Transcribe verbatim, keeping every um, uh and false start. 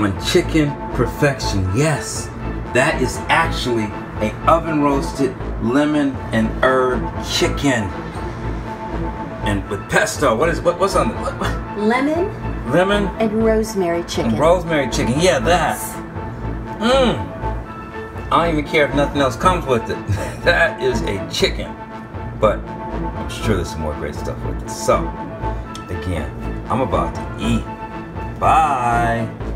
On chicken perfection, yes, that is actually an oven roasted lemon and herb chicken, and with pesto. What is what? What's on the what, what? Lemon? Lemon and rosemary chicken. And rosemary chicken, yeah, that. Mmm. I don't even care if nothing else comes with it. That is a chicken, but I'm sure there's some more great stuff with it. So, again, I'm about to eat. Bye.